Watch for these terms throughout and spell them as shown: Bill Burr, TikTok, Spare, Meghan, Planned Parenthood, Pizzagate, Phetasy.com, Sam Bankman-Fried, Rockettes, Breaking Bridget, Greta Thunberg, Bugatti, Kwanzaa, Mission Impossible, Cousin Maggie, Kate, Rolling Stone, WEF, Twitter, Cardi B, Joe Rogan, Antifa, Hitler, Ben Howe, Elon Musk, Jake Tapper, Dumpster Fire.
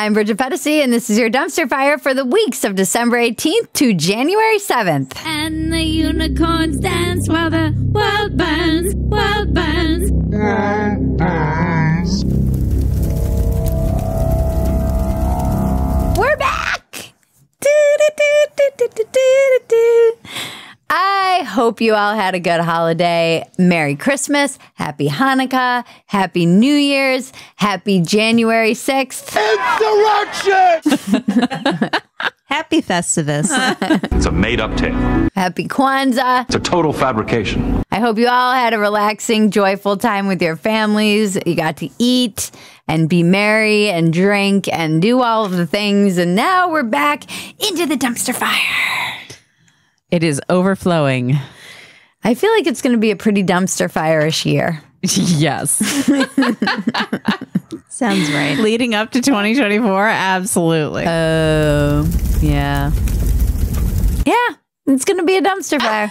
I'm Bridget Phetasy, and this is your Dumpster Fire for the weeks of December 18th to January 7th. And the unicorns dance while the world burns, world burns. World burns. We're back! I hope you all had a good holiday. Merry Christmas, Happy Hanukkah, Happy New Year's, Happy January 6th. Insurrection! Happy Festivus. It's a made-up tale. Happy Kwanzaa. It's a total fabrication. I hope you all had a relaxing, joyful time with your families. You got to eat and be merry and drink and do all of the things. And now we're back into the dumpster fire. It is overflowing. I feel like it's going to be a pretty dumpster fire-ish year. Yes. Sounds right. Leading up to 2024, absolutely. Oh, yeah. Yeah, it's going to be a dumpster fire.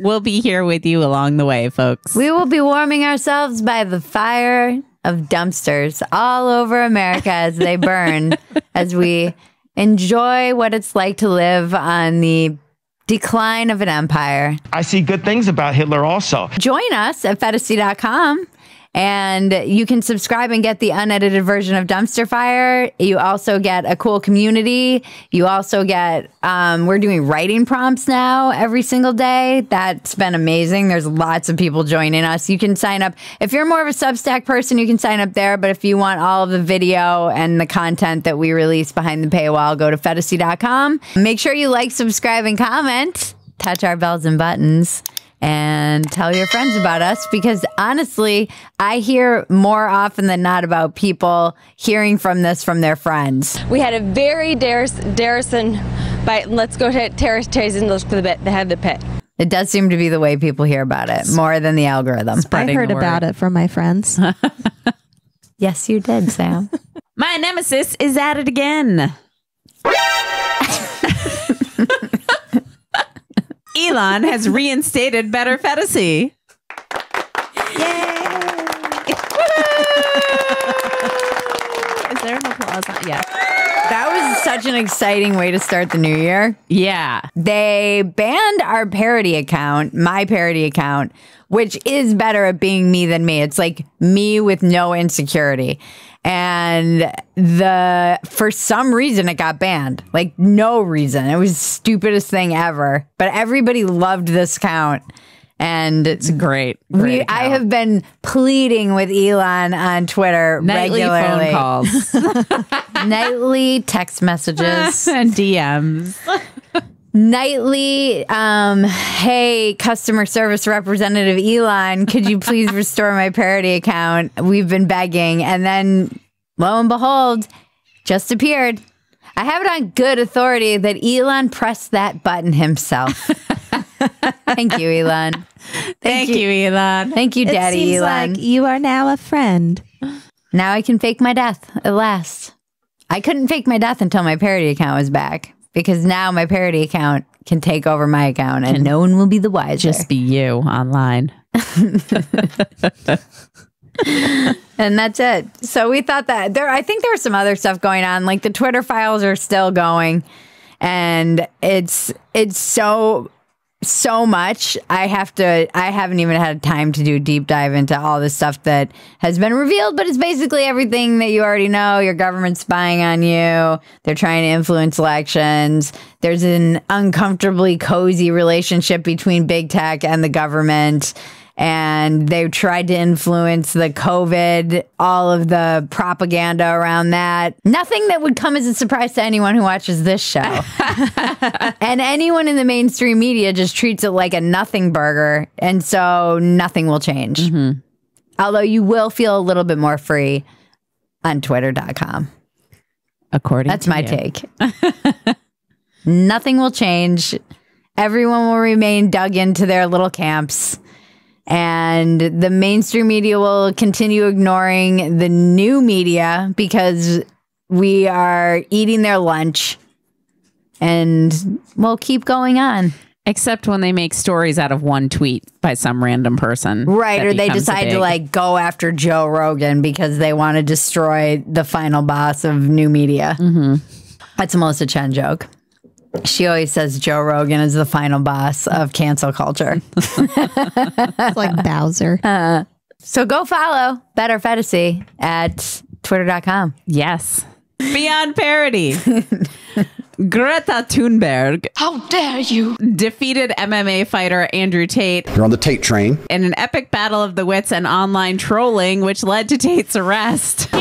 We'll be here with you along the way, folks. We will be warming ourselves by the fire of dumpsters all over America as they burn, as we enjoy what it's like to live on the decline of an empire. I see good things about Hitler also. Join us at Phetasy.com, and you can subscribe and get the unedited version of Dumpster Fire. You also get a cool community. You also get, we're doing writing prompts now every single day. That's been amazing. There's lots of people joining us. You can sign up. If you're more of a Substack person, you can sign up there. But if you want all of the video and the content that we release behind the paywall, go to Phetasy.com. Make sure you like, subscribe, and comment. Touch our bells and buttons. And tell your friends about us, because honestly, I hear more often than not about people hearing from this from their friends. We had a very Darrison bite. Let's go to Terry's and look for the head of the pit. It does seem to be the way people hear about it, more than the algorithm. I heard about it from my friends. Yes, you did, Sam. My nemesis is at it again. Elon has reinstated Better Phetasy. Yay! Is there an applause? Yeah. That was such an exciting way to start the new year. Yeah. They banned our parody account, my parody account, which is better at being me than me. It's like me with no insecurity. And for some reason, it got banned. Like, no reason. It was the stupidest thing ever. But everybody loved this account. And it's great account. I have been pleading with Elon on Twitter regularly. Nightly phone calls. Nightly text messages. And DMs. Nightly, hey, customer service representative Elon, could you please restore my parody account? We've been begging. And then, lo and behold, just appeared. I have it on good authority that Elon pressed that button himself. Thank you, Elon. Thank you, Elon. Thank you, Daddy Elon. It seems like you are now a friend. Now I can fake my death at last. I couldn't fake my death until my parody account was back. Because now my parody account can take over my account and no one will be the wiser. Just be you online. And that's it. So we thought that I think there was some other stuff going on. Like the Twitter files are still going. And it's so much. I haven't even had time to do a deep dive into all the stuff that has been revealed, but it's basically everything that you already know. Your government's spying on you. They're trying to influence elections. There's an uncomfortably cozy relationship between big tech and the government. And they've tried to influence the COVID, all of the propaganda around that. Nothing that would come as a surprise to anyone who watches this show. And anyone in the mainstream media just treats it like a nothing burger. And so nothing will change. Mm-hmm. Although you will feel a little bit more free on Twitter.com. That's my take. Nothing will change. Everyone will remain dug into their little camps. And the mainstream media will continue ignoring the new media because we are eating their lunch, and we'll keep going on. Except when they make stories out of one tweet by some random person. Right, or they decide to like go after Joe Rogan because they want to destroy the final boss of new media. Mm-hmm. That's a Melissa Chen joke. She always says Joe Rogan is the final boss of cancel culture. It's like Bowser. So go follow Better Phetasy at Twitter.com. Yes. Beyond parody. Greta Thunberg. How dare you? Defeated MMA fighter Andrew Tate. You're on the Tate train. In an epic battle of the wits and online trolling, which led to Tate's arrest. The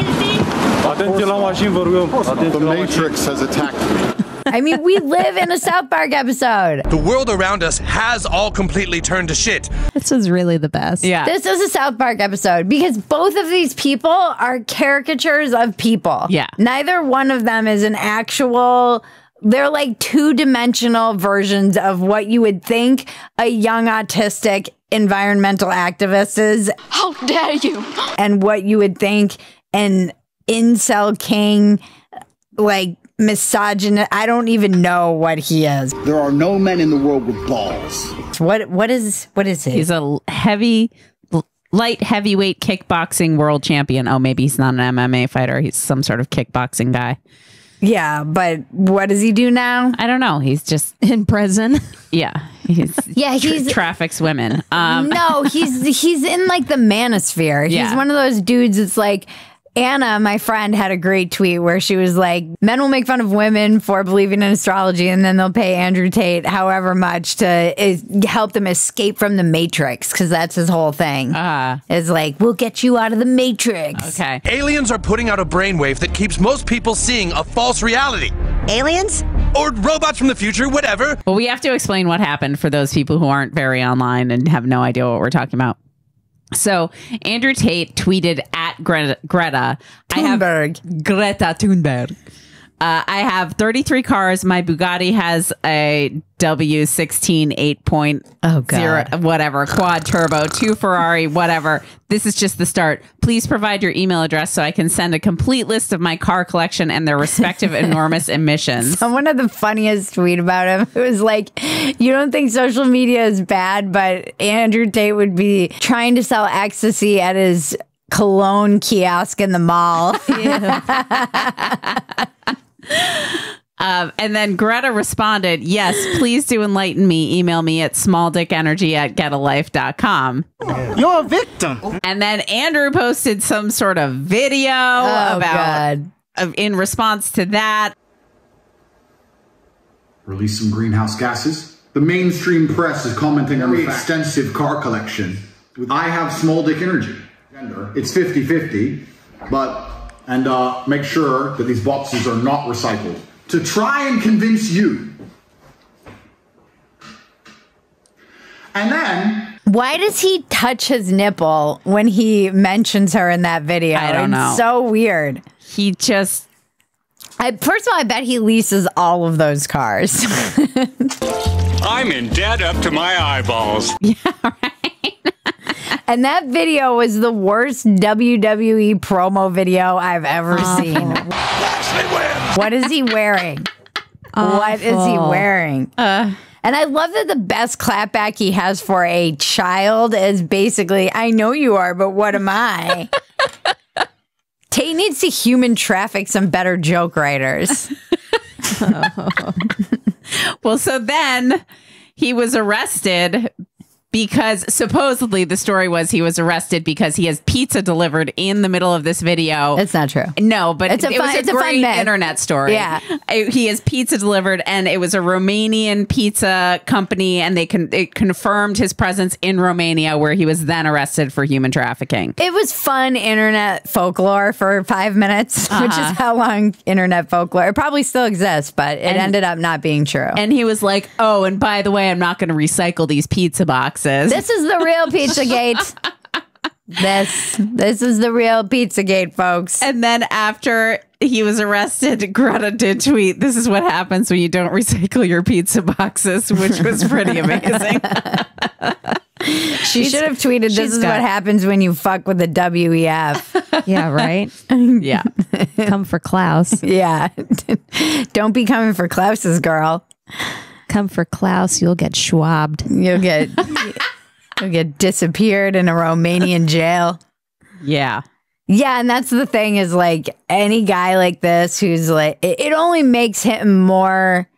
Matrix has attacked me. I mean, we live in a South Park episode. The world around us has all completely turned to shit. This is really the best. Yeah. This is a South Park episode because both of these people are caricatures of people. Yeah. Neither one of them is an actual... They're like two-dimensional versions of what you would think a young autistic environmental activist is. How dare you? And what you would think an incel king, like... misogynist. I don't even know what he is. There are no men in the world with balls. What is he? He's a light heavyweight kickboxing world champion. Oh, maybe he's not an MMA fighter. He's some sort of kickboxing guy. Yeah, but what does he do now? I don't know. He's just in prison. Yeah. He's traffics women. No, he's in like the manosphere. Yeah. He's one of those dudes that's like, Anna, my friend, had a great tweet where she was like, men will make fun of women for believing in astrology and then they'll pay Andrew Tate however much to help them escape from the Matrix, because that's his whole thing. It's like, we'll get you out of the Matrix. Okay. Aliens are putting out a brainwave that keeps most people seeing a false reality. Aliens? Or robots from the future, whatever. Well, we have to explain what happened for those people who aren't very online and have no idea what we're talking about. So Andrew Tate tweeted at Greta Thunberg. Greta Thunberg. I have 33 cars. My Bugatti has a W16 8.0 whatever quad turbo, 2 Ferrari, whatever. This is just the start. Please provide your email address so I can send a complete list of my car collection and their respective enormous emissions. Someone had the funniest tweet about him. It was like, you don't think social media is bad, but Andrew Tate would be trying to sell ecstasy at his cologne kiosk in the mall. And then Greta responded, yes, please do enlighten me. Email me at smalldickenergy@getalife.com. You're a victim. And then Andrew posted some sort of video in response to that. Release some greenhouse gases. The mainstream press is commenting on the extensive car collection. I have small dick energy. It's 50-50, and make sure that these boxes are not recycled. To try and convince you. And then... Why does he touch his nipple when he mentions her in that video? I don't know. It's so weird. He just... first of all, I bet he leases all of those cars. I'm in debt up to my eyeballs. Yeah, right? And that video was the worst WWE promo video I've ever seen. What is he wearing? What is he wearing? And I love that the best clapback he has for a child is basically, I know you are, but what am I? Tate needs to human traffic some better joke writers. Well, so then he was arrested because supposedly the story was he was arrested because he has pizza delivered in the middle of this video. That's not true. No, but it was a great internet story. Yeah, he has pizza delivered, and it was a Romanian pizza company, and it confirmed his presence in Romania, where he was then arrested for human trafficking. It was fun internet folklore for 5 minutes, which is how long internet folklore. It probably still exists, but it ended up not being true. And he was like, "Oh, and by the way, I'm not going to recycle these pizza boxes." This is the real Pizzagate. This is the real Pizzagate, folks. And then after he was arrested, Greta did tweet, this is what happens when you don't recycle your pizza boxes, which was pretty amazing. She should have tweeted, this is what happens when you fuck with the WEF. Yeah, right? Yeah. Come for Klaus. Yeah. Don't be coming for Klaus's, girl. come for Klaus, you'll get schwabbed. You'll get you'll get disappeared in a Romanian jail. Yeah. Yeah, and that's the thing is like any guy like this who's like it only makes him more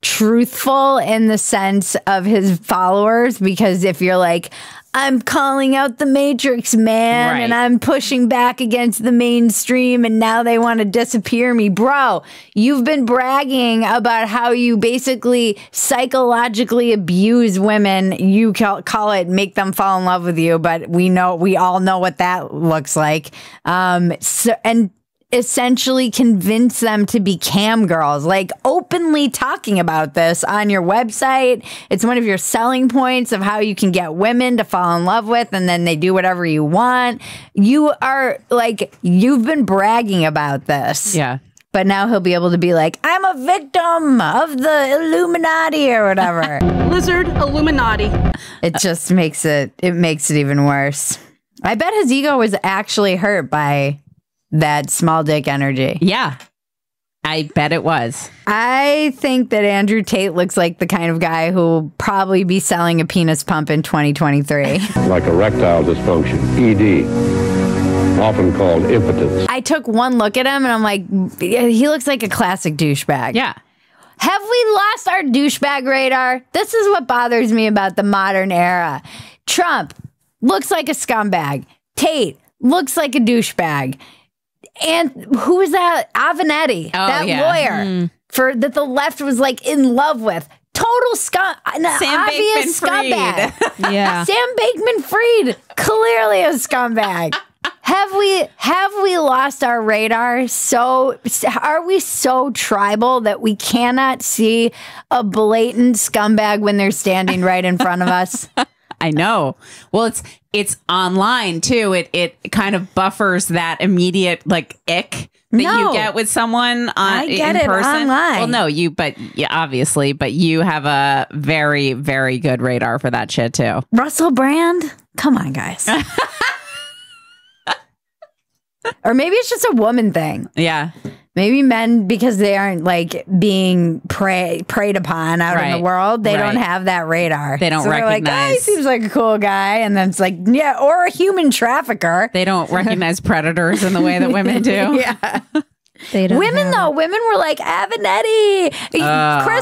truthful in the sense of his followers, because if you're like, I'm calling out the Matrix, man, right, and I'm pushing back against the mainstream, and now they want to disappear me. Bro, you've been bragging about how you basically psychologically abuse women. You call it make them fall in love with you, but we know, we all know what that looks like. And essentially convince them to be cam girls, like openly talking about this on your website. It's one of your selling points of how you can get women to fall in love with, and then they do whatever you want. You are like, you've been bragging about this. Yeah. But now he'll be able to be like, I'm a victim of the Illuminati or whatever. Lizard Illuminati. It just makes it even worse. I bet his ego was actually hurt by that small dick energy. Yeah, I bet it was. I think that Andrew Tate looks like the kind of guy who will probably be selling a penis pump in 2023. Like erectile dysfunction, ED, often called impotence. I took one look at him and I'm like, he looks like a classic douchebag. Yeah. Have we lost our douchebag radar? This is what bothers me about the modern era. Trump looks like a scumbag. Tate looks like a douchebag. And who was that? Avenetti, that lawyer for that the left was like in love with. Total scum, obvious scumbag. Yeah, Sam Bankman-Fried, clearly a scumbag. Have we lost our radar? So are we so tribal that we cannot see a blatant scumbag when they're standing right in front of us? I know. Well, it's online too. It kind of buffers that immediate like ick that you get with someone in person. Online. Well, no, obviously, but you have a very, very good radar for that shit too. Russell Brand, come on, guys. Or maybe it's just a woman thing. Yeah. Maybe men, because they aren't like being preyed upon out in the world, they don't have that radar. They don't recognize. They're like, he seems like a cool guy, and then it's like, yeah, or a human trafficker. They don't recognize predators in the way that women do. Yeah, they don't. Women were like Avenetti, Chris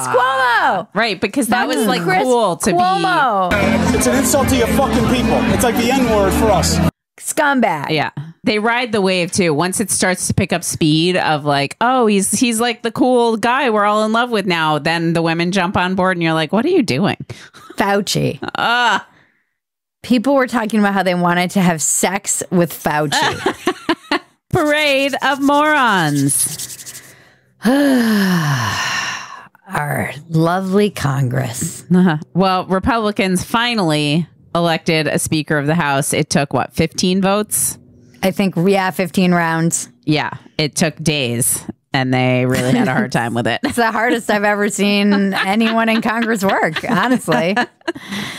Cuomo, right? Because that was like Chris cool to Cuomo. Be. It's an insult to your fucking people. It's like the N word for us. Scumbag. Yeah. They ride the wave too. Once it starts to pick up speed of like, oh, he's like the cool guy we're all in love with now, then the women jump on board and you're like, what are you doing? Fauci. People were talking about how they wanted to have sex with Fauci. Parade of morons. Our lovely Congress. Well, Republicans finally elected a Speaker of the House. It took, what, 15 votes? I think, yeah, 15 rounds. Yeah, it took days, and they really had a hard time with it. It's the hardest I've ever seen anyone in Congress work, honestly.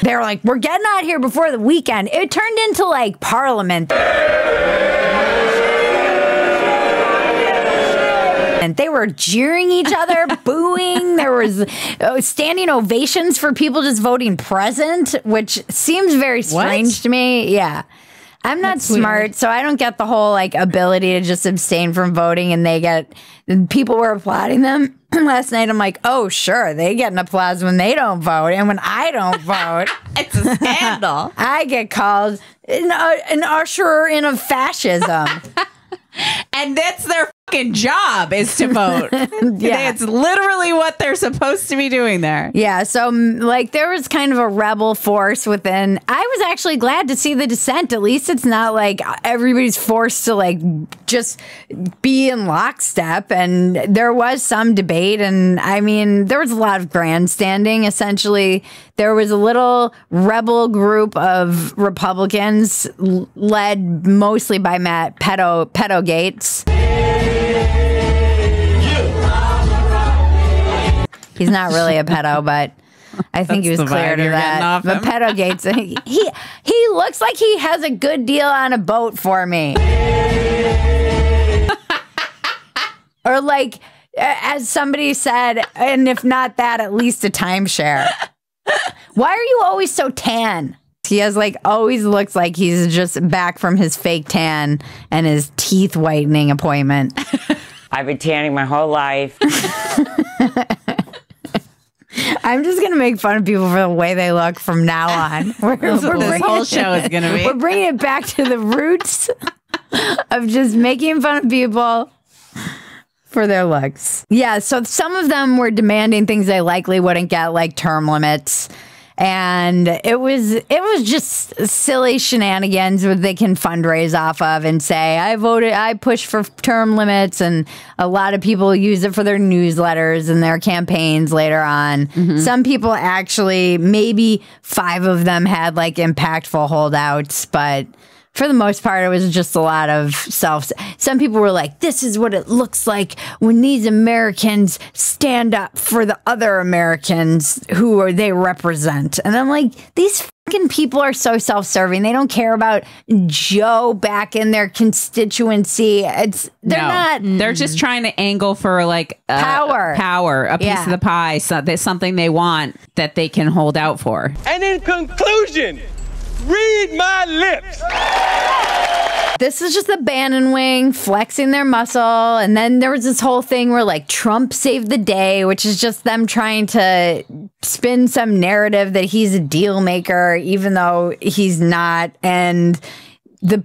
They were like, we're getting out here before the weekend. It turned into, like, Parliament. And they were jeering each other, booing. There was standing ovations for people just voting present, which seems very strange to me. Yeah. I'm not smart, so I don't get the whole like ability to just abstain from voting, and they get, people were applauding them last night. I'm like, oh, sure, they get an applause when they don't vote, and when I don't vote, it's a scandal. I get called an usherer in of fascism. And that's their fucking job, is to vote. Yeah. It's literally what they're supposed to be doing there. Yeah. So like there was kind of a rebel force within. I was actually glad to see the dissent. At least it's not like everybody's forced to like just be in lockstep. And there was some debate. And I mean, there was a lot of grandstanding. Essentially, there was a little rebel group of Republicans led mostly by Matt Pedo Gaetz. He's not really a pedo, but I think he was clear to that. But Pedo Gates, he looks like he has a good deal on a boat for me. Or like As somebody said, and if not that, at least a timeshare. Why are you always so tan? He has like always looks like he's just back from his fake tan and his teeth whitening appointment. I've been tanning my whole life. I'm just gonna make fun of people for the way they look from now on. This whole show is gonna be. We're bringing it back to the roots of just making fun of people for their looks. Yeah, so some of them were demanding things they likely wouldn't get, like term limits. And it was just silly shenanigans where they can fundraise off of and say, I voted, I pushed for term limits, and a lot of people use it for their newsletters and their campaigns later on. Mm-hmm. Some people actually, maybe 5 of them had like impactful holdouts, but for the most part, it was just a lot of some people were like, this is what it looks like when these Americans stand up for the other Americans who are, they represent. And I'm like, these fucking people are so self-serving. They don't care about Joe back in their constituency. They're just trying to angle for like power, a piece of the pie, so that's something they want that they can hold out for. And in conclusion, read my lips. This is just the Bannon wing flexing their muscle. And then there was this whole thing where like Trump saved the day, which is just them trying to spin some narrative that he's a deal maker, even though he's not. And the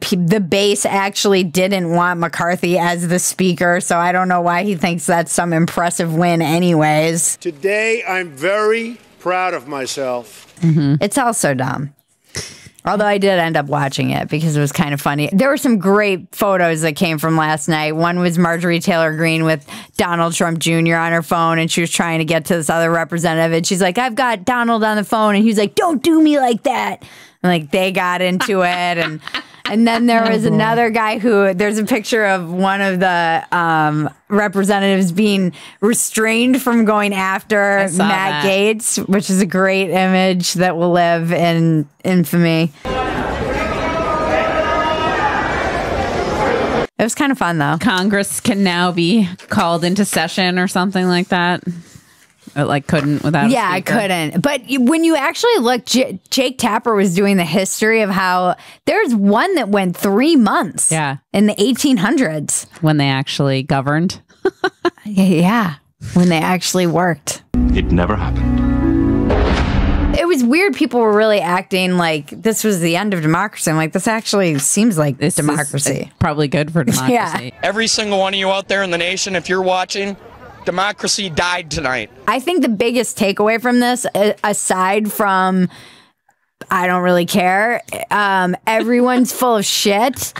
base actually didn't want McCarthy as the speaker. So I don't know why he thinks that's some impressive win anyways. Today, I'm very proud of myself. Mm-hmm. It's also dumb. Although I did end up watching it because it was kind of funny. There were some great photos that came from last night. One was Marjorie Taylor Greene with Donald Trump Jr. on her phone, and she was trying to get to this other representative, and she's like, I've got Donald on the phone, and he's like, don't do me like that. And like they got into it, and then there was another guy who, there's a picture of one of the representatives being restrained from going after Matt Gaetz, which is a great image that will live in infamy. It was kind of fun, though. Congress can now be called into session or something like that. It like couldn't without a speaker. I couldn't. But when you actually look, Jake Tapper was doing the history of how there's one that went 3 months in the 1800s. When they actually governed. Yeah, when they actually worked. It never happened. It was weird. People were really acting like this was the end of democracy. I'm like, this actually seems like this democracy. It's probably good for democracy. Yeah. Every single one of you out there in the nation, if you're watching, democracy died tonight. I think the biggest takeaway from this, aside from I don't really care, everyone's full of shit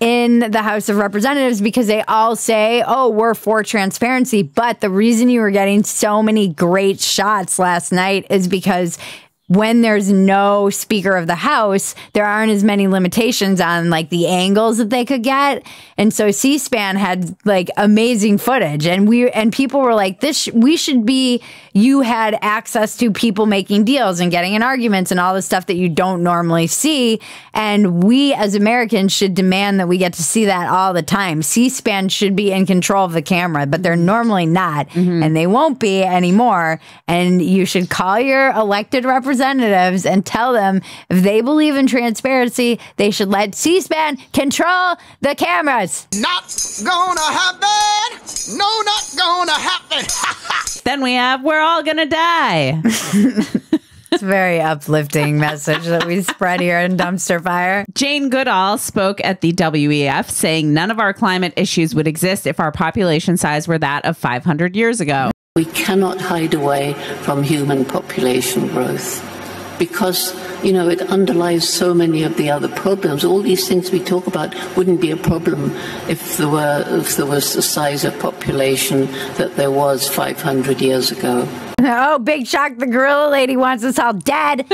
in the House of Representatives because they all say, oh, we're for transparency. But the reason you were getting so many great shots last night is because when there's no Speaker of the House, there aren't as many limitations on like the angles that they could get. And so C-SPAN had like amazing footage, and people were like, you had access to people making deals and getting in arguments and all the stuff that you don't normally see. And we as Americans should demand that we get to see that all the time. C-SPAN should be in control of the camera, but they're normally not, and they won't be anymore. And you should call your elected representatives and tell them if they believe in transparency, they should let C-SPAN control the cameras. Not gonna happen. No, not gonna happen. Then we have, we're all gonna die. It's a very uplifting message that we spread here in Dumpster Fire. Jane Goodall spoke at the WEF saying none of our climate issues would exist if our population size were that of 500 years ago. We cannot hide away from human population growth because, you know, it underlies so many of the other problems. All these things we talk about wouldn't be a problem if there was the size of population that there was 500 years ago. Oh, big shock. The gorilla lady wants us all dead.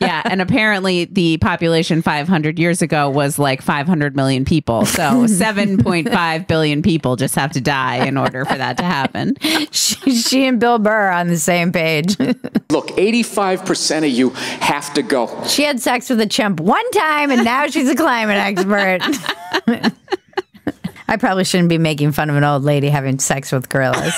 Yeah. And apparently the population 500 years ago was like 500 million people. So 7.5 billion people just have to die in order for that to happen. She and Bill Burr are on the same page. Look, 85% of you have to go. She had sex with a chimp one time and now she's a climate expert. I probably shouldn't be making fun of an old lady having sex with gorillas.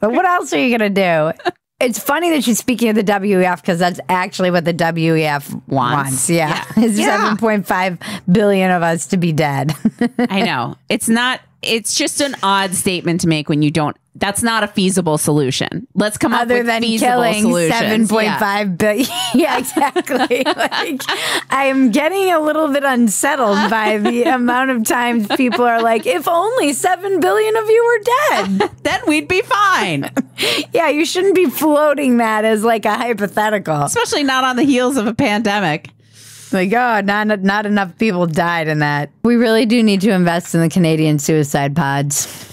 But what else are you going to do? It's funny that she's speaking of the WEF because that's actually what the WEF wants. Yeah. It's 7.5 billion of us to be dead. I know. It's not, it's just an odd statement to make when you don't, that's not a feasible solution. Let's come up with feasible solutions. Other than killing 7.5 billion. Yeah, exactly. Like, I am getting a little bit unsettled by the amount of times people are like, if only 7 billion of you were dead. Then we'd be fine. Yeah, you shouldn't be floating that as like a hypothetical. Especially not on the heels of a pandemic. Like, oh, not enough people died in that. We really do need to invest in the Canadian suicide pods.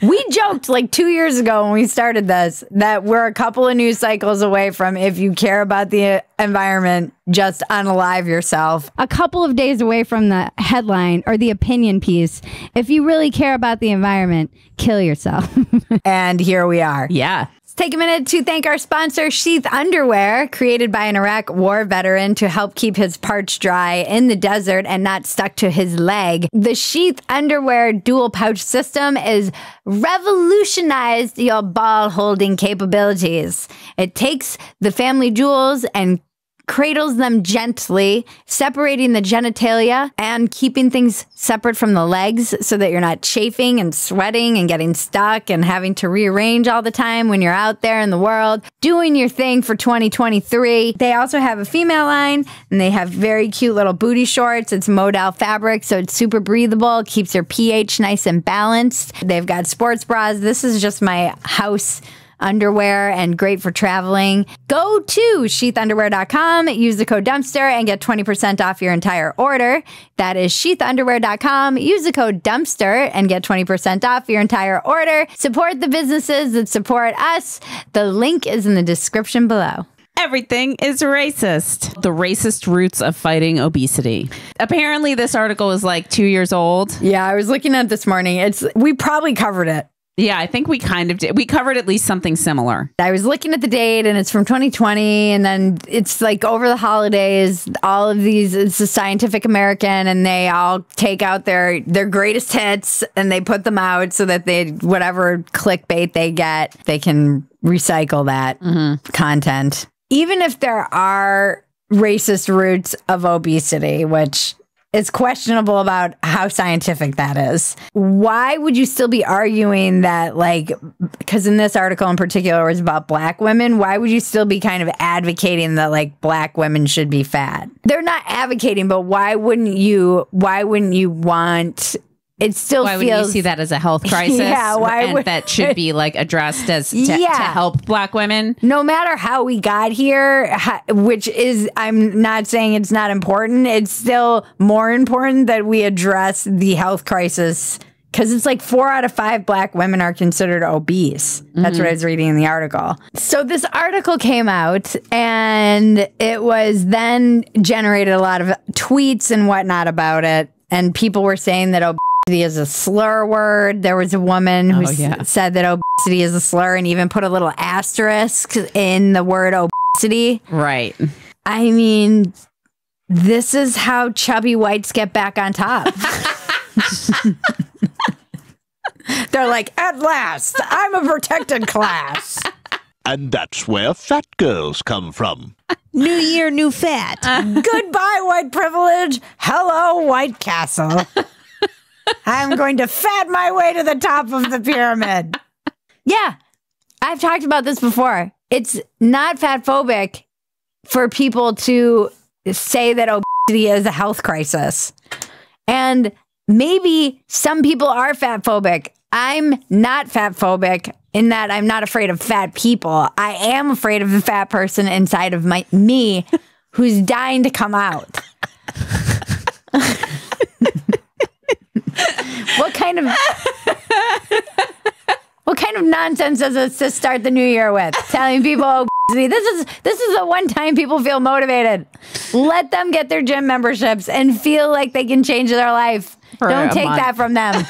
We joked like 2 years ago when we started this that we're a couple of news cycles away from, if you care about the environment, just unalive yourself. A couple of days away from the headline or the opinion piece, if you really care about the environment, kill yourself. And here we are. Yeah. Let's take a minute to thank our sponsor, Sheath Underwear, created by an Iraq war veteran to help keep his parts dry in the desert and not stuck to his leg. The Sheath Underwear dual pouch system is revolutionized your ball holding capabilities. It takes the family jewels and cradles them gently, separating the genitalia and keeping things separate from the legs so that you're not chafing and sweating and getting stuck and having to rearrange all the time when you're out there in the world doing your thing for 2023. They also have a female line and they have very cute little booty shorts. It's modal fabric, so it's super breathable, keeps your pH nice and balanced. They've got sports bras. This is just my house underwear and great for traveling. Go to sheathunderwear.com, use the code dumpster and get 20% off your entire order. That is sheathunderwear.com, use the code dumpster and get 20% off your entire order. Support the businesses that support us. The link is in the description below. Everything is racist. The racist roots of fighting obesity. Apparently this article is like 2 years old. Yeah, I was looking at it this morning. We probably covered it. Yeah, I think we kind of did. We covered at least something similar. I was looking at the date and it's from 2020 and then it's like over the holidays, all of these, it's the Scientific American and they all take out their greatest hits and they put them out so that they, whatever clickbait they get, they can recycle that content. Even if there are racist roots of obesity, which... it's questionable about how scientific that is. Why would you still be arguing that, like, because in this article in particular was about black women, why would you still be kind of advocating that, like, black women should be fat? They're not advocating, but why wouldn't you want... It still feels... why would you see that as a health crisis? Yeah, and that should be like addressed as to help black women? No matter how we got here, which is, I'm not saying it's not important. It's still more important that we address the health crisis because it's like 4 out of 5 black women are considered obese. That's what I was reading in the article. So this article came out and it was then generated a lot of tweets and whatnot about it. And people were saying that obesity is a slur word. There was a woman who said that obesity is a slur and even put a little asterisk in the word obesity. Right. I mean, this is how chubby whites get back on top. They're like, at last, I'm a protected class. And that's where fat girls come from. New year, new fat. Goodbye, white privilege. Hello, White Castle. I'm going to fat my way to the top of the pyramid. Yeah, I've talked about this before. It's not fat phobic for people to say that obesity is a health crisis. And maybe some people are fat phobic. I'm not fat phobic in that I'm not afraid of fat people. I am afraid of the fat person inside of me who's dying to come out. What kind of nonsense does this to start the new year with? Telling people, oh, this is the one time people feel motivated. Let them get their gym memberships and feel like they can change their life. Don't take that from them.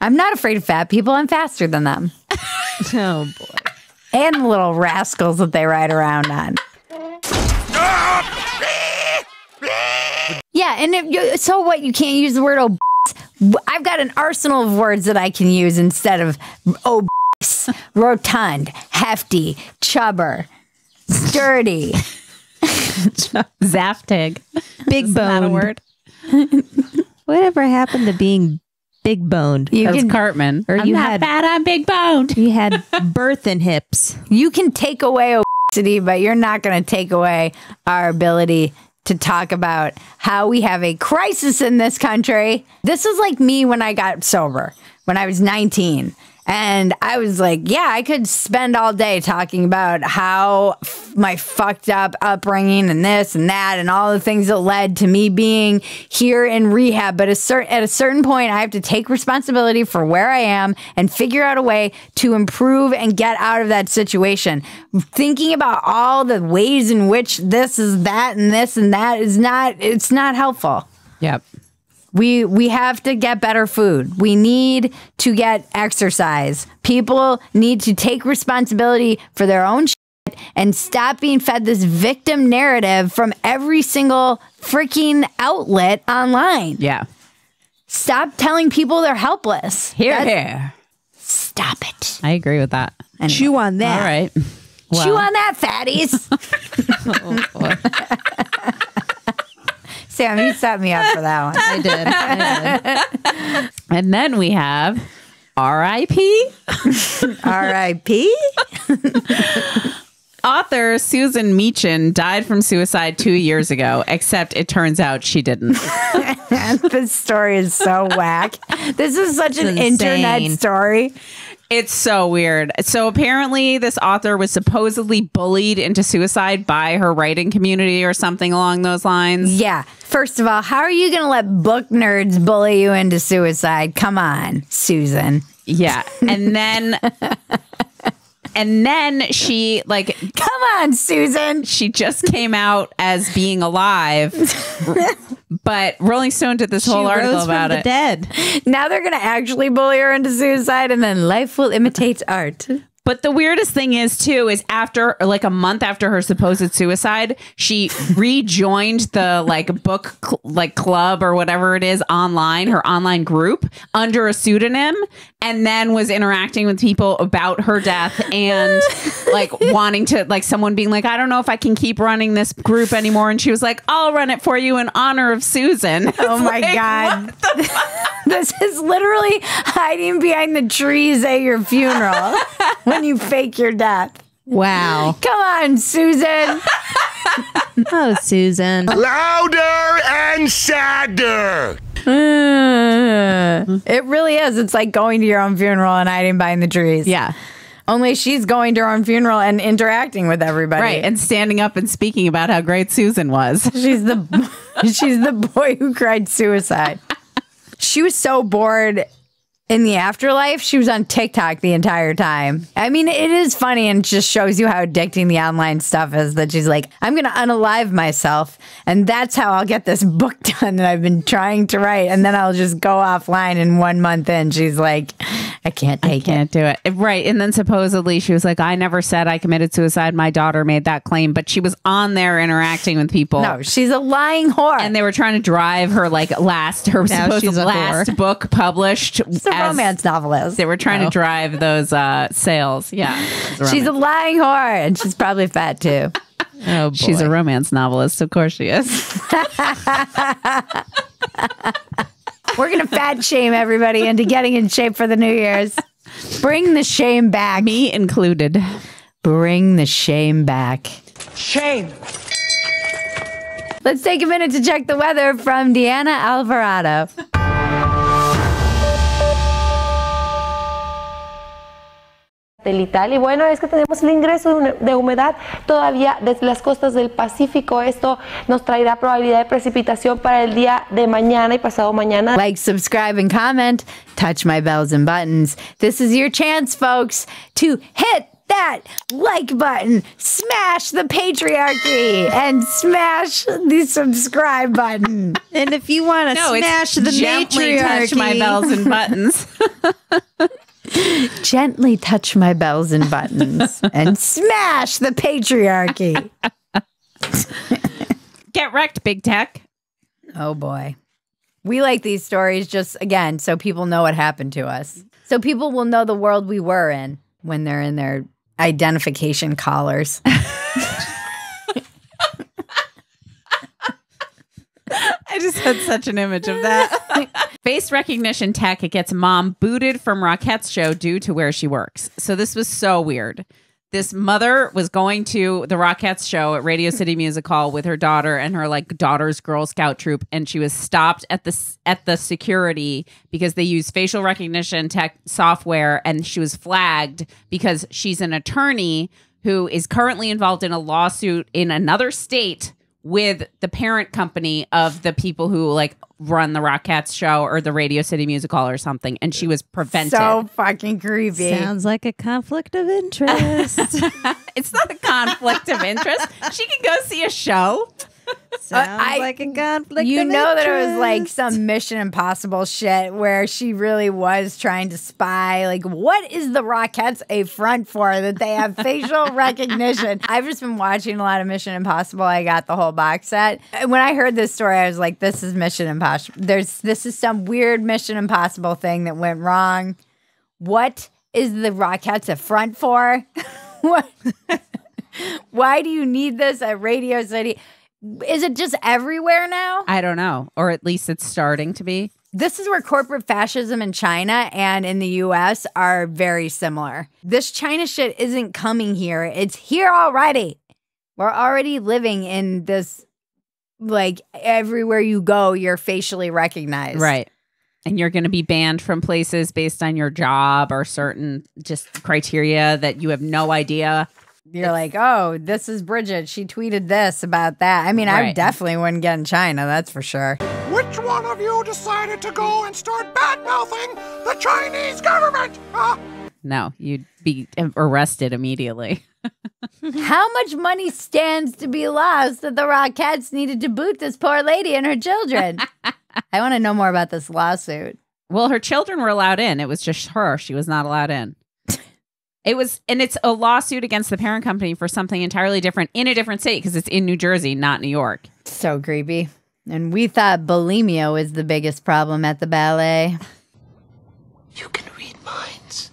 I'm not afraid of fat people. I'm faster than them. Oh, boy. And little rascals that they ride around on. Yeah, Yeah, and if, so what? You can't use the word oh. I've got an arsenal of words that I can use instead of oh. Rotund, hefty, chubber, sturdy, zaftig, big bone. Not a word. Whatever happened to being big boned? You was Cartman. Or I'm you not had fat. I'm big boned. You had birth and hips. You can take away obesity, but you're not going to take away our ability to talk about how we have a crisis in this country. This was like me when I got sober when I was 19. And I was like, yeah, I could spend all day talking about how my fucked up upbringing and this and that and all the things that led to me being here in rehab. But at a certain point, I have to take responsibility for where I am and figure out a way to improve and get out of that situation. Thinking about all the ways in which this is that and this and that is not, it's not helpful. Yep. We have to get better food. We need to get exercise. People need to take responsibility for their own shit and stop being fed this victim narrative from every single freaking outlet online. Yeah. Stop telling people they're helpless. Hear, hear. Stop it. I agree with that. Anyway. Chew on that. All right. Well. Chew on that, fatties. Oh, boy. Sam, you set me up for that one. I did. I did. And then we have R.I.P. R.I.P. Author Susan Meechin died from suicide 2 years ago, except it turns out she didn't. This story is so whack. This is such an internet story. It's so weird. So apparently this author was supposedly bullied into suicide by her writing community or something along those lines. Yeah. First of all, how are you going to let book nerds bully you into suicide? Come on, Susan. Yeah. And then... and then she, like... Come on, Susan! She just came out as being alive. But Rolling Stone did this whole article about it. She rose from the dead. Now they're going to actually bully her into suicide, and then life will imitate art. But the weirdest thing is, too, is after, like, a month after her supposed suicide, she rejoined the, like, book, like, club or whatever it is online, her online group, under a pseudonym, and then was interacting with people about her death and, like, wanting to, like, someone being like, I don't know if I can keep running this group anymore. And she was like, I'll run it for you in honor of Susan. It's oh, my like, God. This is literally hiding behind the trees at your funeral. When you fake your death. Wow. Come on, Susan. Oh, Susan. Louder and sadder. It really is. It's like going to your own funeral and hiding behind the trees. Yeah. Only she's going to her own funeral and interacting with everybody. Right. And standing up and speaking about how great Susan was. She's the boy who cried suicide. She was so bored. In the afterlife, she was on TikTok the entire time. I mean, it is funny and just shows you how addicting the online stuff is that she's like, I'm going to unalive myself and that's how I'll get this book done that I've been trying to write. And then I'll just go offline and 1 month in, she's like, I can't take it. I can't do it. Right. And then supposedly she was like, I never said I committed suicide. My daughter made that claim, but she was on there interacting with people. No, she's a lying whore. And they were trying to drive her like her supposed last book published. So romance novelist. They were trying to drive those sales. Yeah. She's a lying whore and she's probably fat too. Oh boy. She's a romance novelist. Of course she is. We're going to fat shame everybody into getting in shape for the New Year's. Bring the shame back. Me included. Bring the shame back. Shame. Let's take a minute to check the weather from Deanna Alvarado. Del Italia. Y bueno, es que tenemos el ingreso de humedad todavía desde las costas del Pacífico. Esto nos traerá probabilidad de precipitación para el día de mañana y pasado mañana. Like, subscribe and comment. Touch my bells and buttons. This is your chance, folks, to hit that like button, smash the patriarchy, and smash the subscribe button. And if you want to smash the gently matriarchy, touch my bells and buttons. Gently touch my bells and buttons and smash the patriarchy. Get wrecked, big tech. Oh, boy. We like these stories just, again, so people know what happened to us. So people will know the world we were in when they're in their identification collars. I just had such an image of that. Face recognition tech, it gets mom booted from Rockettes show due to where she works. So this was so weird. This mother was going to the Rockettes show at Radio City Music Hall with her daughter and her like daughter's Girl Scout troop, and she was stopped at the security because they use facial recognition tech software, and she was flagged because she's an attorney who is currently involved in a lawsuit in another state with the parent company of the people who like run the Rockettes show or the Radio City Music Hall or something, and she was prevented. So fucking creepy. Sounds like a conflict of interest. It's not a conflict of interest. She can go see a show. Sounds like a conflict of interest. You know that it was like some Mission Impossible shit where she really was trying to spy. Like, what is the Rockettes a front for that they have facial recognition? I've just been watching a lot of Mission Impossible. I got the whole box set. And when I heard this story, I was like, this is Mission Impossible. This is some weird Mission Impossible thing that went wrong. What is the Rockettes a front for? What? Why do you need this at Radio City? Is it just everywhere now? I don't know. Or at least it's starting to be. This is where corporate fascism in China and in the U.S. are very similar. This China shit isn't coming here. It's here already. We're already living in this, like, everywhere you go, you're facially recognized. Right. And you're going to be banned from places based on your job or certain just criteria that you have no idea. You're like, oh, this is Bridget. She tweeted this about that. I mean, right. I definitely wouldn't get in China, that's for sure. Which one of you decided to go and start bad-mouthing the Chinese government? Ah! No, you'd be arrested immediately. How much money stands to be lost that the Rockettes needed to boot this poor lady and her children? I want to know more about this lawsuit. Well, her children were allowed in. It was just her. She was not allowed in. It was, and it's a lawsuit against the parent company for something entirely different in a different state because it's in New Jersey, not New York. So creepy. And we thought bulimia was the biggest problem at the ballet. You can read minds.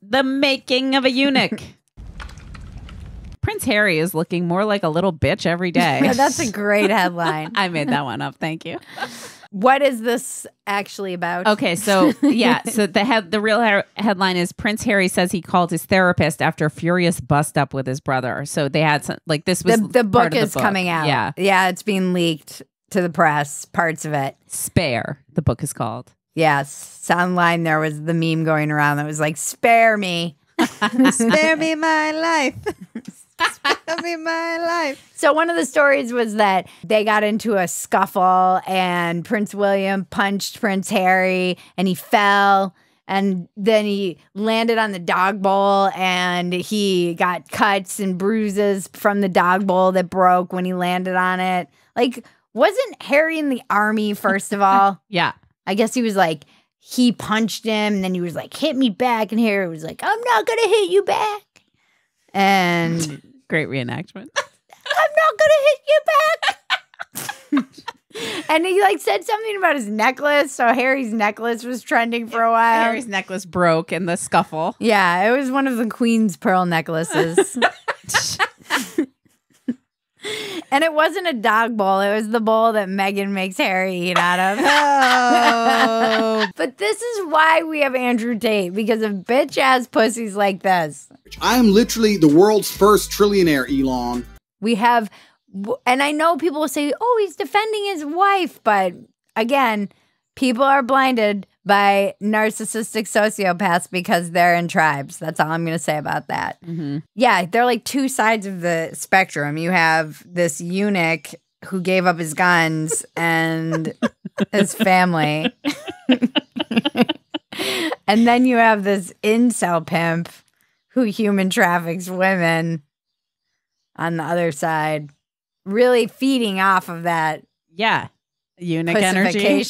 The making of a eunuch. Prince Harry is looking more like a little bitch every day. Yeah, that's a great headline. I made that one up. Thank you. What is this actually about? Okay, so, yeah. So the real headline is Prince Harry says he called his therapist after a furious bust-up with his brother. So they had some, like, this was the book is coming out. Yeah. Yeah, it's being leaked to the press, parts of it. Spare, the book is called. Yes. Online, there was the meme going around that was like, spare me. Spare me my life. Spare me my life. So one of the stories was that they got into a scuffle and Prince William punched Prince Harry and he fell and then he landed on the dog bowl and he got cuts and bruises from the dog bowl that broke when he landed on it. Like, wasn't Harry in the army, first of all? Yeah. I guess he was like, he punched him and then he was like, hit me back. And Harry was like, I'm not going to hit you back. And great reenactment. I'm not gonna hit you back. And he like said something about his necklace. So Harry's necklace was trending for a while. Harry's necklace broke in the scuffle. Yeah, it was one of the Queen's pearl necklaces. And it wasn't a dog bowl. It was the bowl that Meghan makes Harry eat out of. Oh. But this is why we have Andrew Tate, because of bitch-ass pussies like this. I am literally the world's first trillionaire, Elon. We have, and I know people will say, oh, he's defending his wife. But again, people are blinded by narcissistic sociopaths because they're in tribes. That's all I'm going to say about that. Mm-hmm. Yeah, they're like two sides of the spectrum. You have this eunuch who gave up his guns and his family. And then you have this incel pimp who human traffics women on the other side, really feeding off of that. Yeah. Eunuch energy.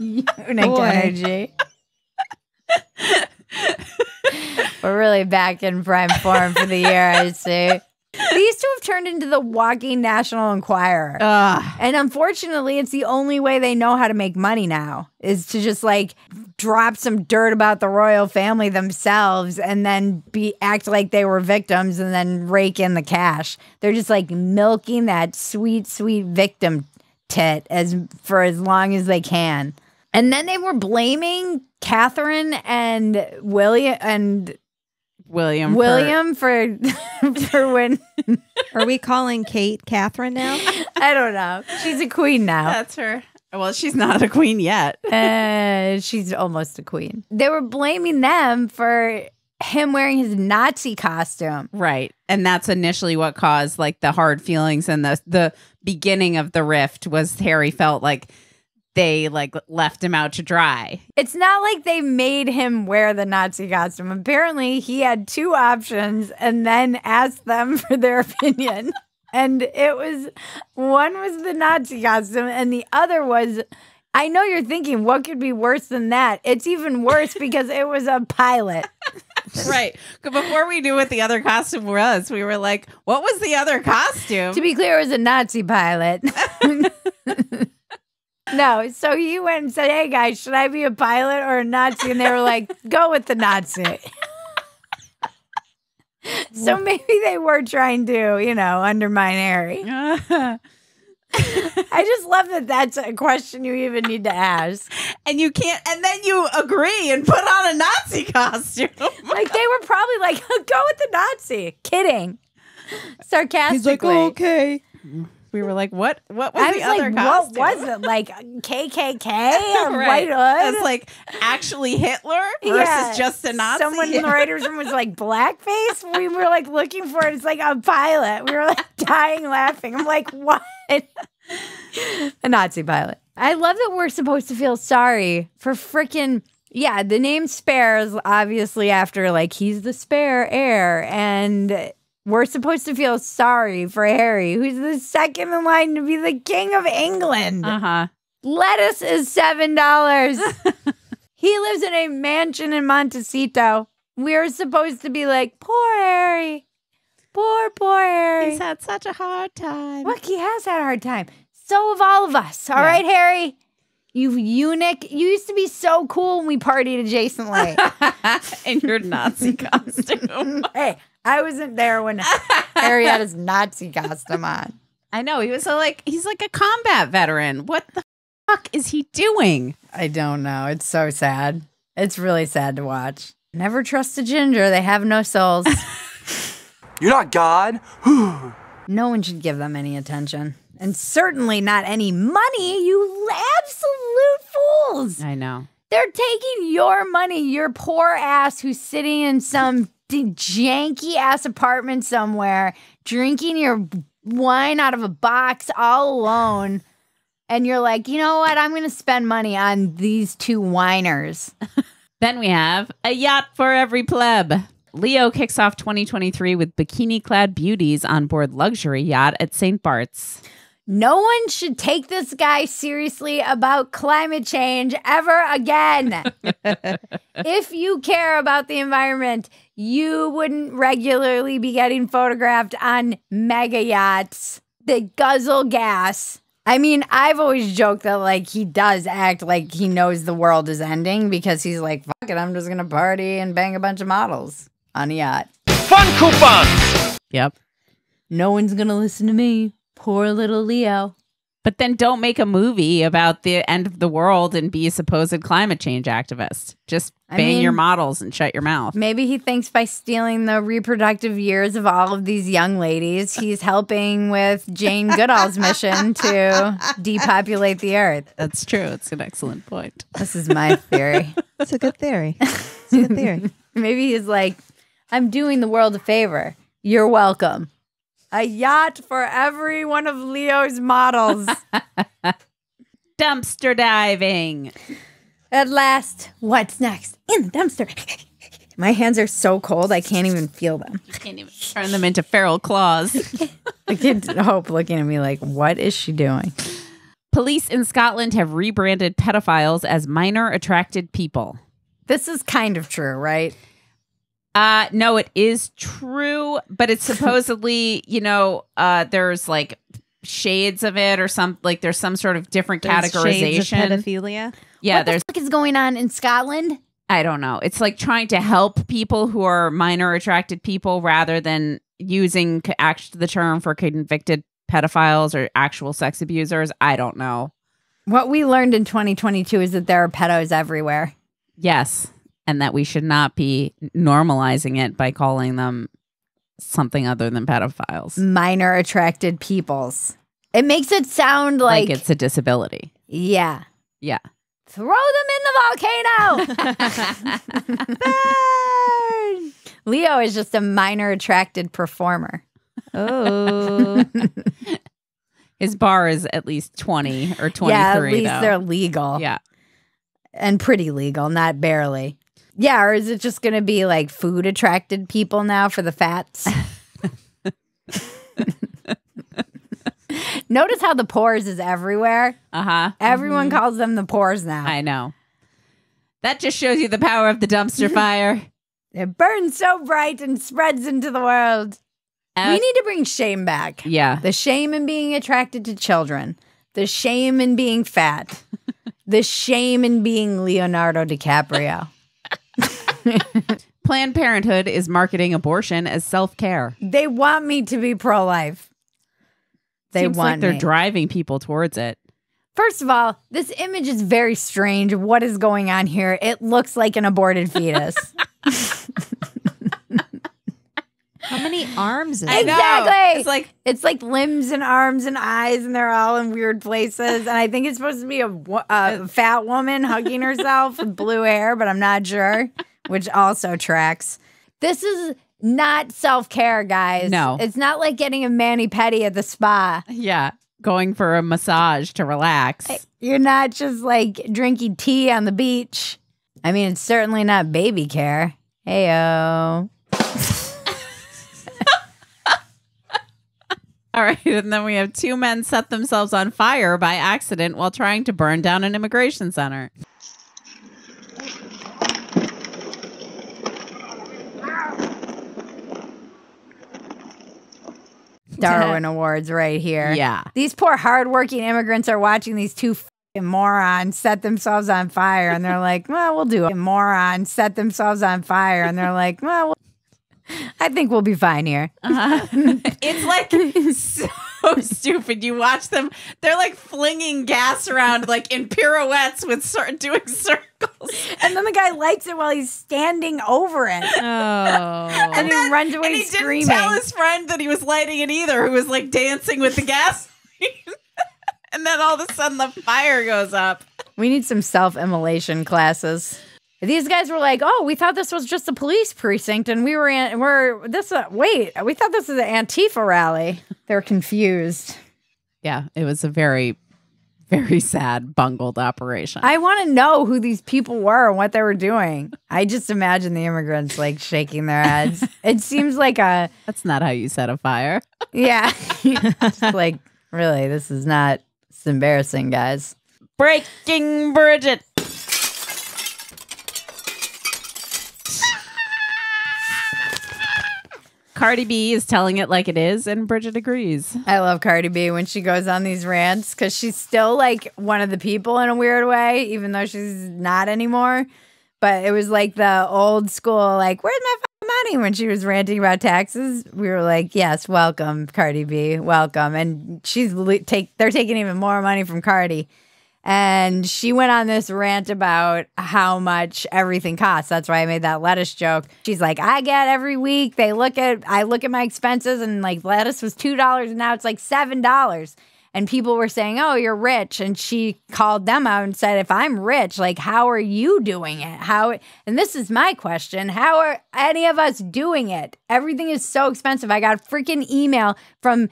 Eunuch energy. We're really back in prime form for the year, I see. These two have turned into the walking National Enquirer. And unfortunately, it's the only way they know how to make money now is to just like drop some dirt about the royal family themselves and then act like they were victims and then rake in the cash. They're just like milking that sweet, sweet victim tit for as long as they can. And then they were blaming Catherine and William for when are we calling Kate Catherine now? I don't know. She's a queen now. That's her. Well, she's not a queen yet. She's almost a queen. They were blaming them for him wearing his Nazi costume. Right. And that's initially what caused like the hard feelings and the beginning of the rift was Harry felt like they like left him out to dry. It's not like they made him wear the Nazi costume. Apparently, he had two options and then asked them for their opinion. And it was, one was the Nazi costume and the other was, I know you're thinking, what could be worse than that? It's even worse because it was a pilot. Right. Before we knew what the other costume was, we were like, what was the other costume? To be clear, it was a Nazi pilot. No, so he went and said, hey, guys, should I be a pilot or a Nazi? And they were like, go with the Nazi. So maybe they were trying to, you know, undermine Harry. I just love that that's a question you even need to ask. And you can't, and then you agree and put on a Nazi costume. Like they were probably like, go with the Nazi. Kidding. Sarcastically. He's like, oh, okay. We were like, what was the other costume? What was it? Like KKK or White Hood? It's like actually Hitler versus just a Nazi. Someone in the writer's room was like, blackface? We were like looking for it. It's like a pilot. We were like dying laughing. I'm like, what? A Nazi pilot. I love that we're supposed to feel sorry for freaking... Yeah, the name Spare is obviously after like he's the spare heir and... We're supposed to feel sorry for Harry, who's the second in line to be the king of England. Lettuce is $7. He lives in a mansion in Montecito. We're supposed to be like, poor Harry. Poor, poor Harry. He's had such a hard time. Look, he has had a hard time. So have all of us. All right, Harry? You eunuch. You used to be so cool when we partied adjacently. In your Nazi costume. Hey. I wasn't there when Harry had his Nazi costume on. I know. He was so like, he's like a combat veteran. What the fuck is he doing? I don't know. It's so sad. It's really sad to watch. Never trust a ginger. They have no souls. You're not God. No one should give them any attention. And certainly not any money, you absolute fools. I know. They're taking your money, your poor ass who's sitting in some... the janky ass apartment somewhere, drinking your wine out of a box all alone. And you're like, you know what? I'm going to spend money on these two whiners. Then we have a yacht for every pleb. Leo kicks off 2023 with bikini-clad beauties on board luxury yacht at St. Bart's. No one should take this guy seriously about climate change ever again. If you care about the environment, you wouldn't regularly be getting photographed on mega yachts that guzzle gas. I mean, I've always joked that, like, he does act like he knows the world is ending because he's like, fuck it, I'm just going to party and bang a bunch of models on a yacht. Fun coupons! Yep. No one's going to listen to me. Poor little Leo. But then don't make a movie about the end of the world and be a supposed climate change activist. Just bang your models and shut your mouth. Maybe he thinks by stealing the reproductive years of all of these young ladies, he's helping with Jane Goodall's mission to depopulate the earth. That's true. It's an excellent point. This is my theory. It's a good theory. It's a good theory. Maybe he's like, I'm doing the world a favor. You're welcome. A yacht for every one of Leo's models. Dumpster diving. At last, what's next? In the dumpster. My hands are so cold, I can't even feel them. You can't even turn them into feral claws. I can't help looking at me like, what is she doing? Police in Scotland have rebranded pedophiles as minor attracted people. This is kind of true, right? No, it is true, but it's supposedly, you know, there's like shades of it or something, like there's some sort of different categorization. Shades of pedophilia. Yeah, what the fuck is going on in Scotland? I don't know. It's like trying to help people who are minor attracted people rather than using the term for convicted pedophiles or actual sex abusers. I don't know. What we learned in 2022 is that there are pedos everywhere. Yes. And that we should not be normalizing it by calling them something other than pedophiles. Minor attracted peoples. It makes it sound like it's a disability. Yeah. Yeah. Throw them in the volcano. Burn! Leo is just a minor attracted performer. Oh. His bar is at least 20 or 23. Yeah, at least they're legal. Yeah. And pretty legal, not barely. Yeah, or is it just going to be like food attracted people now for the fats? Notice how the pores is everywhere. Uh-huh. Everyone calls them the pores now. I know. That just shows you the power of the dumpster fire. It burns so bright and spreads into the world. We need to bring shame back. Yeah. The shame in being attracted to children. The shame in being fat. The shame in being Leonardo DiCaprio. Planned Parenthood is marketing abortion as self-care. They want me to be pro-life. They Seems want like they're me. Driving people towards it. First of all, this image is very strange. What is going on here? It looks like an aborted fetus. How many arms? Is exactly. It's like limbs and arms and eyes, and they're all in weird places. And I think it's supposed to be a fat woman hugging herself with blue hair, but I'm not sure, which also tracks. This is not self-care, guys. No. It's not like getting a mani-pedi at the spa. Yeah. Going for a massage to relax. You're not just like drinking tea on the beach. I mean, it's certainly not baby care. Heyo. All right, and then we have two men set themselves on fire by accident while trying to burn down an immigration center. Darwin Awards right here. Yeah. These poor hardworking immigrants are watching these two f***ing morons set themselves on fire, and they're like, well, we'll do it. Morons set themselves on fire, and they're like, well, I think we'll be fine here. It's like so stupid. You watch them. They're like flinging gas around like in pirouettes with doing circles. And then the guy lights it while he's standing over it. Oh. And then he runs away and he screaming. Didn't tell his friend that he was lighting it either, who was like dancing with the gas. And then all of a sudden the fire goes up. We need some self-immolation classes. These guys were like, "Oh, we thought this was just a police precinct, and we were we thought this was an Antifa rally." They're confused. Yeah, it was a very, very sad, bungled operation. I want to know who these people were and what they were doing. I just imagine the immigrants like shaking their heads. It seems like a that's not how you set a fire. Yeah, just like really, this is not. It's embarrassing, guys. Breaking Bridget. Cardi B is telling it like it is, and Bridget agrees. I love Cardi B when she goes on these rants, because she's still like one of the people in a weird way, even though she's not anymore. But it was like the old school, like, where's my money when she was ranting about taxes. We were like, yes, welcome, Cardi B, welcome. And they're taking even more money from Cardi. And she went on this rant about how much everything costs. That's why I made that lettuce joke. She's like, I get every week. I look at my expenses, and like lettuce was $2 and now it's like $7. And people were saying, oh, you're rich. And she called them out and said, if I'm rich, like, how are you doing it? And this is my question. How are any of us doing it? Everything is so expensive. I got a freaking email from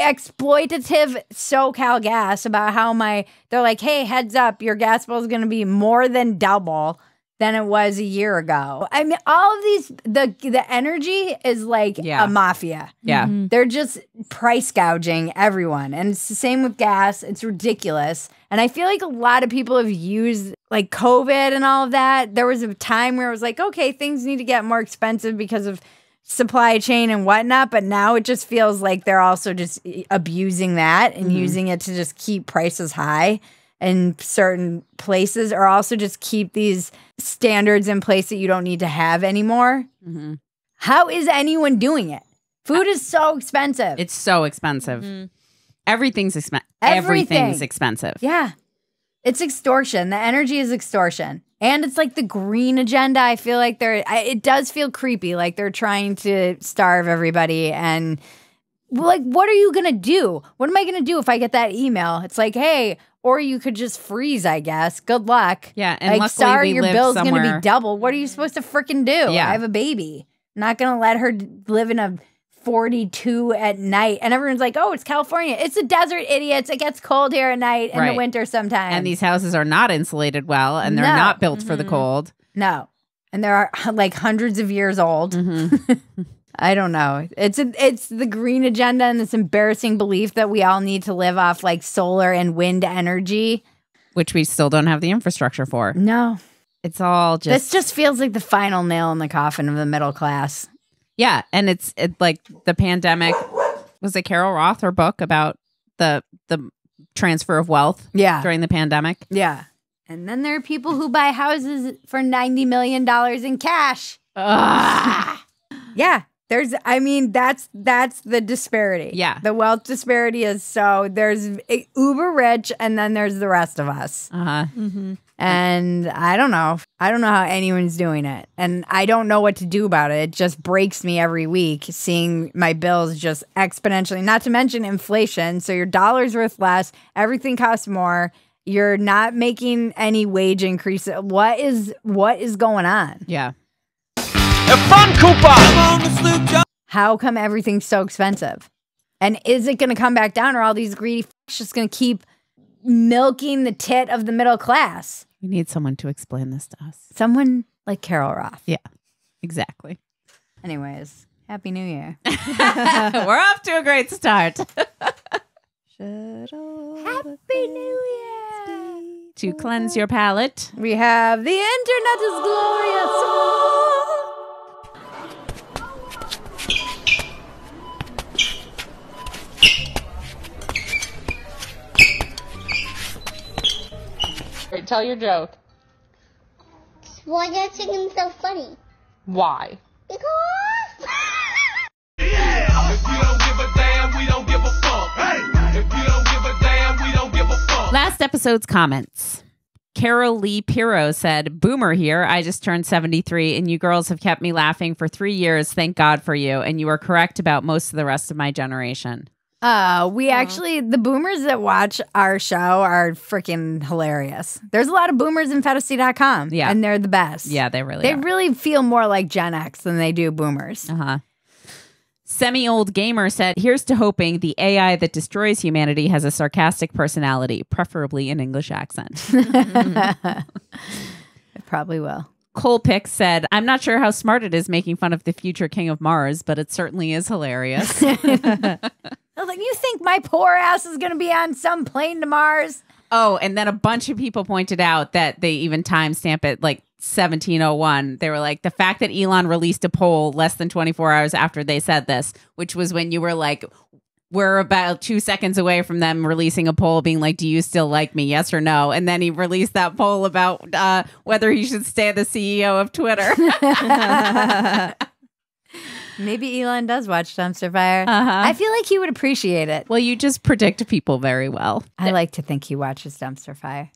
exploitative SoCal Gas about how they're like, hey, heads up, your gas bill is going to be more than double than it was a year ago. I mean, all of these, the energy is like a mafia. Yeah. Mm-hmm. They're just price gouging everyone. And it's the same with gas. It's ridiculous. And I feel like a lot of people have used like COVID and all of that. There was a time where it was like, okay, things need to get more expensive because of supply chain and whatnot, but now it just feels like they're also just abusing that and using it to just keep prices high in certain places, or also just keep these standards in place that you don't need to have anymore. How is anyone doing it? Food is so expensive. It's so expensive. Everything's expensive. Yeah. It's extortion. The energy is extortion. And it's like the green agenda. I feel like it does feel creepy. Like they're trying to starve everybody. And like, what are you going to do? What am I going to do if I get that email? It's like, hey, or you could just freeze, I guess. Good luck. Yeah. And like, sorry, your bill's going to be double. What are you supposed to freaking do? Yeah. I have a baby. I'm not going to let her live in a 42 at night, and everyone's like, oh, it's California, it's a desert, idiots, it gets cold here at night in the winter sometimes, and these houses are not insulated well, and they're not built for the cold, and there are like hundreds of years old. I don't know, it's the green agenda and this embarrassing belief that we all need to live off like solar and wind energy, which we still don't have the infrastructure for. No, it's all just, this just feels like the final nail in the coffin of the middle class. Yeah, and it's like the pandemic. Was it Carol Roth, her book about the transfer of wealth during the pandemic? Yeah. And then there are people who buy houses for $90 million in cash. Yeah, there's, I mean, that's the disparity. Yeah. The wealth disparity is, so there's uber rich, and then there's the rest of us. And I don't know. I don't know how anyone's doing it. And I don't know what to do about it. It just breaks me every week seeing my bills just exponentially, not to mention inflation. So your dollar's worth less. Everything costs more. You're not making any wage increases. What is going on? Yeah. Have fun, Koopa! How come everything's so expensive? And is it going to come back down, or all these greedy fucks just going to keep milking the tit of the middle class? We need someone to explain this to us. Someone like Carol Roth. Yeah, exactly. Anyways, Happy New Year. We're off to a great start. Happy New Year. To cleanse your palate, we have The Internet is Glorious. Wait, tell your joke. Why is that chicken so funny? Why? Because. If you don't give a damn, we don't give a fuck. Hey! If you don't give a damn, we don't give a fuck. Last episode's comments. Carol Lee Pirro said, "Boomer here. I just turned 73, and you girls have kept me laughing for 3 years. Thank God for you. And you are correct about most of the rest of my generation." We actually, the boomers that watch our show are freaking hilarious. There's a lot of boomers in Phetasy.com. Yeah. And they're the best. Yeah, they really are. They really feel more like Gen X than they do boomers. Semi-old gamer said, "Here's to hoping the AI that destroys humanity has a sarcastic personality, preferably an English accent." It probably will. Colpick said, "I'm not sure how smart it is making fun of the future king of Mars, but it certainly is hilarious." Like, you think my poor ass is going to be on some plane to Mars? Oh, and then a bunch of people pointed out that they even timestamp it like 1701. They were like, the fact that Elon released a poll less than 24 hours after they said this, which was when you were like, we're about 2 seconds away from them releasing a poll being like, do you still like me? Yes or no? And then he released that poll about whether he should stay the CEO of Twitter. Maybe Elon does watch Dumpster Fire. I feel like he would appreciate it. Well, you just predict people very well. I like to think he watches Dumpster Fire.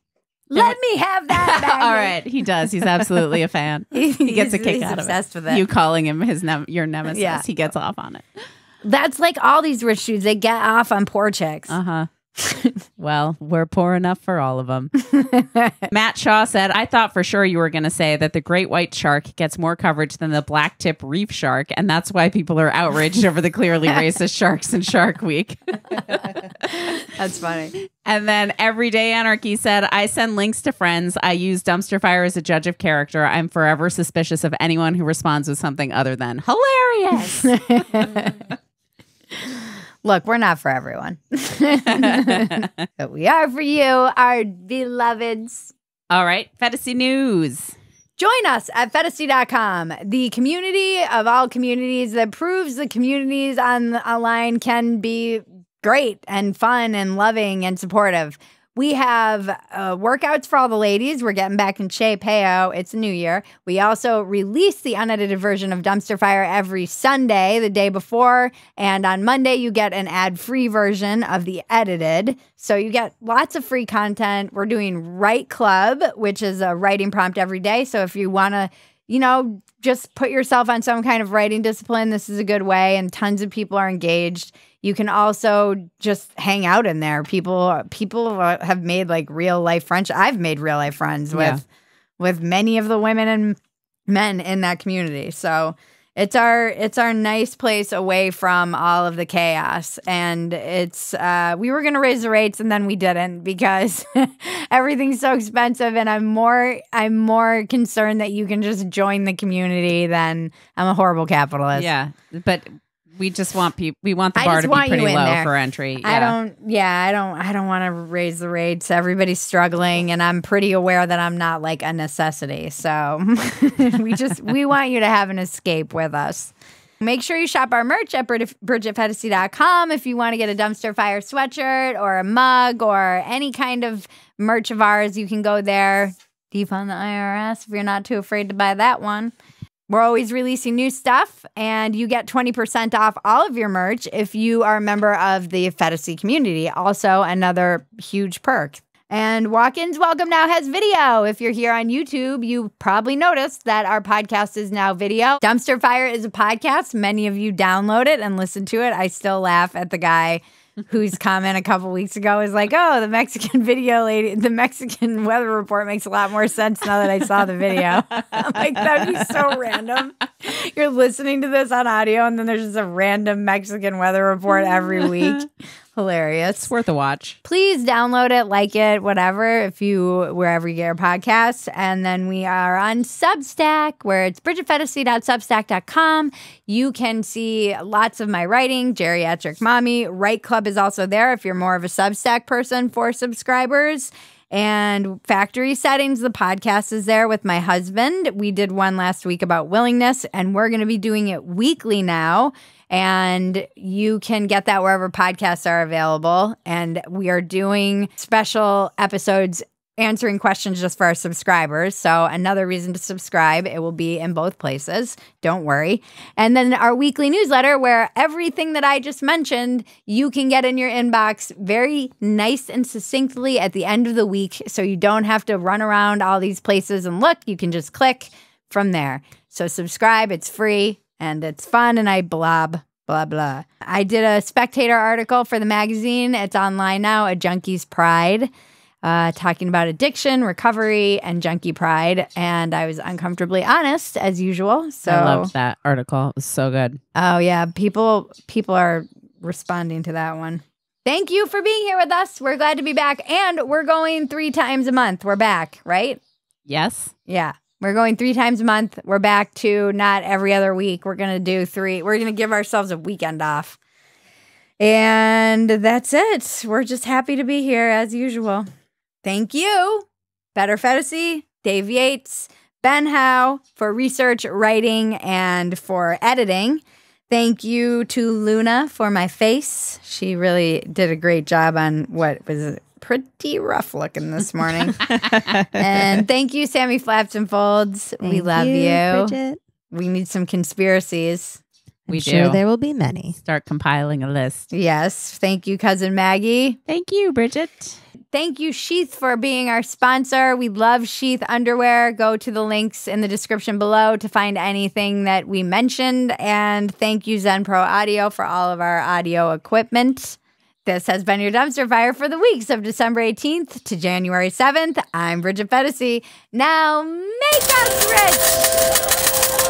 Let me have that back. All right, he does. He's absolutely a fan. He gets a kick out of it. He's obsessed with it. You calling him his your nemesis. Yeah. He gets off on it. That's like all these rich dudes. They get off on poor chicks. Well, we're poor enough for all of them. Matt Shaw said, "I thought for sure you were going to say that the great white shark gets more coverage than the black tip reef shark, and that's why people are outraged over the clearly racist sharks in Shark Week." That's funny. And then Everyday Anarchy said, I send links to friends. I use Dumpster Fire as a judge of character. I'm forever suspicious of anyone who responds with something other than hilarious. Look, we're not for everyone. But we are for you, our beloveds. All right, Phetasy News. Join us at Phetasy.com, the community of all communities that proves the communities online can be great and fun and loving and supportive. We have workouts for all the ladies. We're getting back in shape. Hey-o, it's a new year. We also release the unedited version of Dumpster Fire every Sunday, the day before. And on Monday, you get an ad-free version of the edited. So you get lots of free content. We're doing Write Club, which is a writing prompt every day. So if you want to, you know, just put yourself on some kind of writing discipline, this is a good way. And tons of people are engaged. You can also just hang out in there. People have made like real life friends. I've made real life friends with many of the women and men in that community. So it's our nice place away from all of the chaos. And it's we were gonna raise the rates and then we didn't because everything's so expensive. And I'm more concerned that you can just join the community than I'm a horrible capitalist. Yeah, but. We just want people. We want the bar to be pretty low for entry. Yeah. I don't want to raise the rates. Everybody's struggling, and I'm pretty aware that I'm not like a necessity. So we want you to have an escape with us. Make sure you shop our merch at BridgetPhetasy.com if you want to get a Dumpster Fire sweatshirt or a mug or any kind of merch of ours. You can go there. Deep on the IRS if you're not too afraid to buy that one. We're always releasing new stuff, and you get 20% off all of your merch if you are a member of the Phetasy community. Also, another huge perk. And Walk-Ins Welcome Now has video. If you're here on YouTube, you probably noticed that our podcast is now video. Dumpster Fire is a podcast. Many of you download it and listen to it. I still laugh at the guy whose comment a couple weeks ago was like, oh, the Mexican video lady, the Mexican weather report makes a lot more sense now that I saw the video. I'm like, that'd be so random. You're listening to this on audio, and then there's just a random Mexican weather report every week. Hilarious. It's worth a watch. Please download it, like it, whatever, wherever you get your podcasts. And then we are on Substack, where it's BridgetPhetasy.substack.com. You can see lots of my writing, Geriatric Mommy. Write Club is also there if you're more of a Substack person for subscribers. And Factory Settings, the podcast is there with my husband. We did one last week about willingness, and we're going to be doing it weekly now. And you can get that wherever podcasts are available. And we are doing special episodes answering questions just for our subscribers. So another reason to subscribe. It will be in both places. Don't worry. And then our weekly newsletter where everything that I just mentioned, you can get in your inbox very nice and succinctly at the end of the week. So you don't have to run around all these places and look. You can just click from there. So subscribe. It's free. And it's fun, and I blob, blah, blah. I did a Spectator article for the magazine. It's online now, A Junkie's Pride, talking about addiction, recovery, and junkie pride. And I was uncomfortably honest, as usual. So I loved that article. It was so good. Oh, yeah. People are responding to that one. Thank you for being here with us. We're glad to be back. And we're going 3 times a month. We're back, right? Yes. Yeah. We're going 3 times a month. We're back to not every other week. We're going to do 3. We're going to give ourselves a weekend off. And that's it. We're just happy to be here as usual. Thank you, Better Phetasy, Dave Yates, Ben Howe, for research, writing, and for editing. Thank you to Luna for my face. She really did a great job on what was pretty rough looking this morning. And thank you, Sammy Flaps and Folds. We love you. Bridget. We need some conspiracies. We do. Sure, there will be many. Start compiling a list. Yes. Thank you, Cousin Maggie. Thank you, Bridget. Thank you, Sheath, for being our sponsor. We love Sheath underwear. Go to the links in the description below to find anything that we mentioned. And thank you, Zen Pro Audio, for all of our audio equipment. This has been your Dumpster Fire for the weeks of December 18th to January 7th. I'm Bridget Phetasy. Now make us rich!